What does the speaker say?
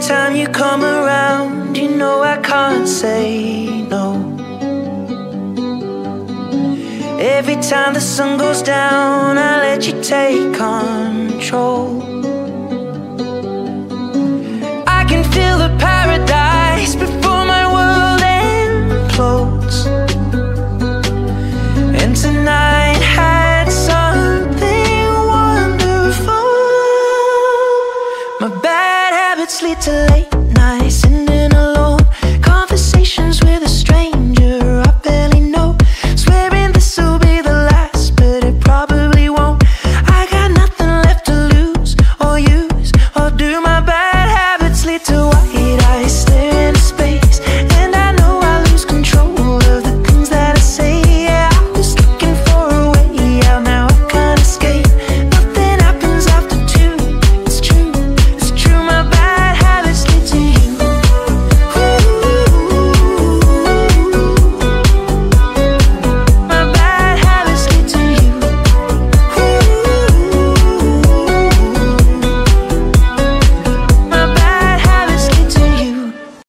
time you come around, you know I can't say no. Every time the sun goes down, I let you take control.